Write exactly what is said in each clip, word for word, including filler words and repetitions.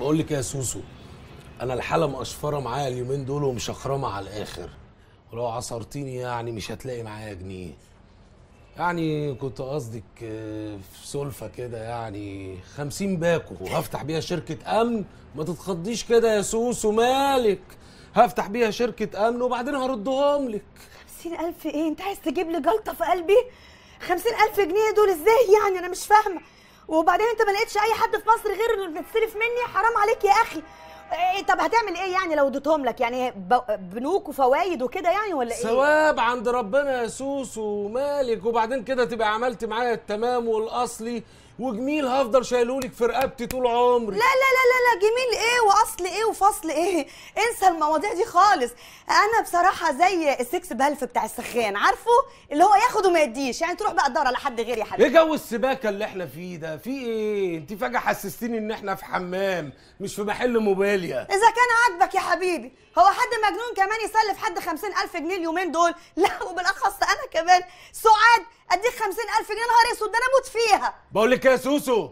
بقول لك يا سوسو، انا الحاله مقشفره معايا اليومين دول ومشخرمه على الاخر، ولو عصرتيني يعني مش هتلاقي معايا جنيه. يعني كنت قصدك في سلفه كده، يعني خمسين باكو وهفتح بيها شركه امن. ما تتخضيش كده يا سوسو، مالك؟ هفتح بيها شركه امن وبعدين هردهم لك. خمسين الف ايه؟ انت عايز تجيب لي جلطه في قلبي؟ خمسين الف جنيه دول ازاي يعني؟ انا مش فاهمه. وبعدين انت ما لقيتش اي حد في مصر غير اللي بتستلف مني؟ حرام عليك يا اخي. إيه طب هتعمل ايه يعني لو اديتهم لك؟ يعني بنوك وفوايد وكده يعني ولا ايه؟ ثواب عند ربنا يا سوسو، ومالك؟ وبعدين كده تبقى عملت معايا التمام والاصلي وجميل، هفضل شايلهولك في رقبتي طول عمري. لا لا لا لا جميل ايه واصل ايه وفصل ايه؟ انسى المواضيع دي خالص. انا بصراحه زي السكس بالف بتاع السخان، عارفه اللي هو ياخد وما يديش، يعني تروح بقى تدور على حد غيري يا حبيبي. ايه جو السباكه اللي احنا فيه ده؟ في ايه؟ انت فجاه حسستيني ان احنا في حمام مش في محل موبيليا. اذا كان عاجبك يا حبيبي، هو حد مجنون كمان يسلف حد خمسين ألف جنيه اليومين دول؟ لا وبالاخص انا كمان. سعاد اديك خمسين ألف جنيه، نهار اسود ده انا اموت فيها. بقول لك يا سوسو،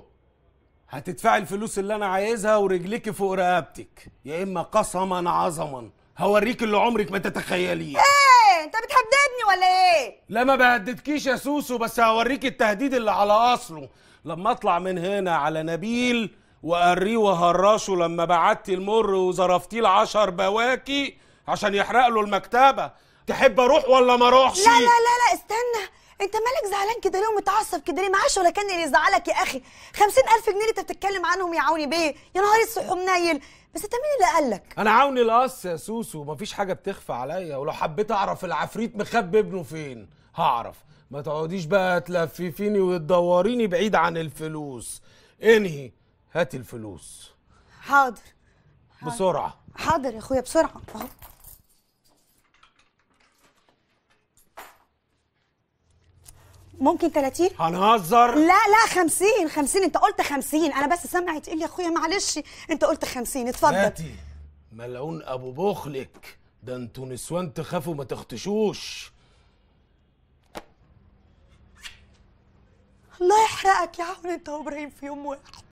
هتدفعي الفلوس اللي انا عايزها ورجليكي فوق رقبتك، يا اما قسما عظما هوريك اللي عمرك ما تتخيليه. ايه انت بتهددني ولا ايه؟ لا ما بهددكيش يا سوسو، بس هوريك التهديد اللي على اصله لما اطلع من هنا على نبيل وقريه وهراشه لما بعتي المر وزرفتيه العشر بواكي عشان يحرق له المكتبه. تحب اروح ولا ما اروحش؟ لا لا لا لا استنى، انت مالك زعلان كده ليه ومتعصب كده ليه؟ معاش ولا كان اللي يزعلك يا اخي. خمسين ألف جنيه اللي انت بتتكلم عنهم يا عوني بيه، يا نهار الصح منيل. بس انت مين اللي قال لك؟ انا عوني القص يا سوسو، مفيش حاجه بتخفى عليا، ولو حبيت اعرف العفريت مخبي ابنه فين هعرف. ما تقعديش بقى تلففيني وتدوريني بعيد عن الفلوس. انهي، هاتي الفلوس. حاضر. حاضر بسرعة. حاضر يا اخويا بسرعة اهو. ممكن تلاتين؟ هنهزر؟ لا لا خمسين. خمسين انت قلت خمسين، انا بس سامعة تقول يا اخويا معلش انت قلت خمسين. اتفضل. هاتي ملعون ابو بخلك ده، انتوا نسوان تخافوا ما تختشوش. الله يحرقك يا عون انت وابراهيم في يوم واحد.